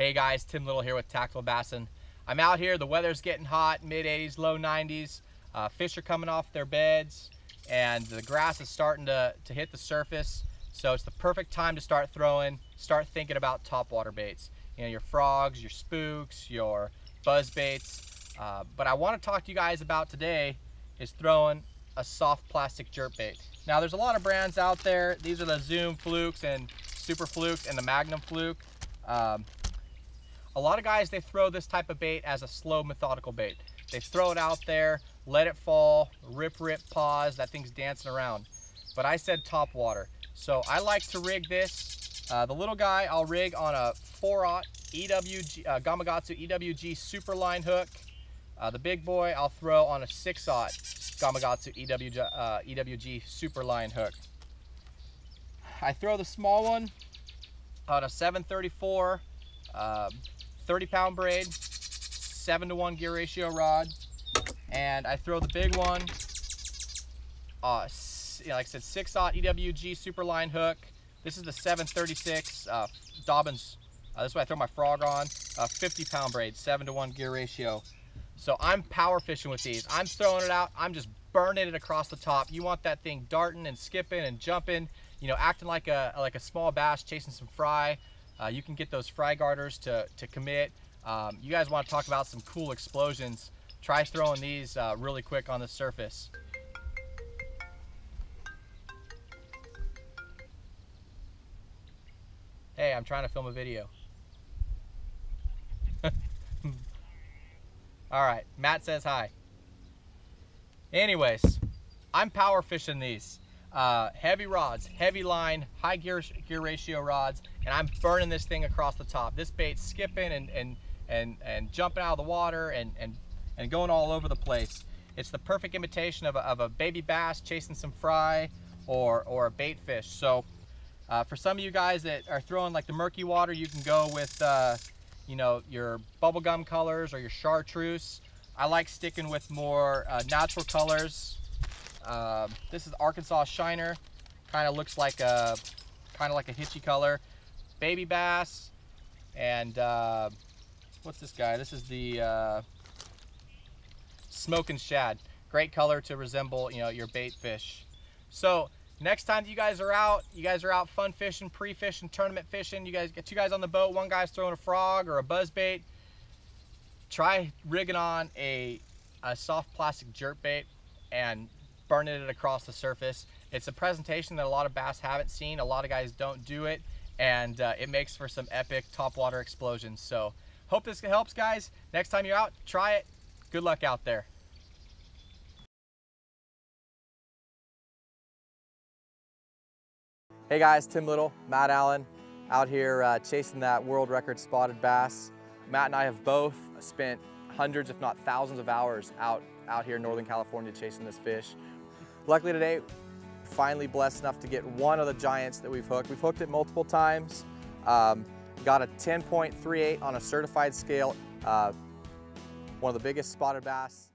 Hey guys, Tim Little here with Tactical Bassin. I'm out here, the weather's getting hot, mid 80s, low 90s. Fish are coming off their beds and the grass is starting to hit the surface. So it's the perfect time to start throwing, start thinking about topwater baits. You know, your frogs, your spooks, your buzz baits. But I want to talk to you guys about today is throwing a soft plastic jerk bait. Now there's a lot of brands out there. These are the Zoom Flukes and Super Flukes and the Magnum Fluke. A lot of guys, they throw this type of bait as a slow methodical bait. They throw it out there, let it fall, rip, pause, that thing's dancing around. But I said top water. So I like to rig this. The little guy I'll rig on a 4/0 EWG, Gamagatsu EWG Superline hook. The big boy I'll throw on a 6/0 Gamagatsu EWG Superline hook. I throw the small one on a 7/34 30-pound braid, 7-to-1 gear ratio rod, and I throw the big one, like I said, 6/0 EWG Superline hook. This is the 7/36 Dobyns. This is what I throw my frog on, 50-pound braid, 7-to-1 gear ratio. So I'm power fishing with these. I'm throwing it out. I'm just burning it across the top. You want that thing darting and skipping and jumping, you know, acting like a small bass chasing some fry. You can get those fry garters to commit. You guys want to talk about some cool explosions? Try throwing these really quick on the surface. Hey, I'm trying to film a video. All right, Matt says hi. Anyways, I'm power fishing these. Heavy rods, heavy line, high gear ratio rods, and I'm burning this thing across the top. This bait's skipping and jumping out of the water and going all over the place. It's the perfect imitation of a baby bass chasing some fry or a bait fish. So for some of you guys that are throwing like the murky water, you can go with you know, your bubblegum colors or your chartreuse. I like sticking with more natural colors. This is Arkansas Shiner. Kind of looks like a hitchy color. Baby bass, and what's this guy? This is the Smoking Shad. Great color to resemble, you know, your bait fish. So next time you guys are out fun fishing, pre-fishing, tournament fishing, you guys get two guys on the boat, one guy's throwing a frog or a buzz bait. Try rigging on a soft plastic jerk bait and burning it across the surface. It's a presentation that a lot of bass haven't seen. A lot of guys don't do it, and it makes for some epic topwater explosions. So hope this helps, guys. Next time you're out, try it. Good luck out there. Hey guys, Tim Little, Matt Allen, out here chasing that world record spotted bass. Matt and I have both spent hundreds, if not thousands of hours out here in Northern California chasing this fish. Luckily today, finally blessed enough to get one of the giants that we've hooked. We've hooked it multiple times. Got a 10.38 on a certified scale, one of the biggest spotted bass.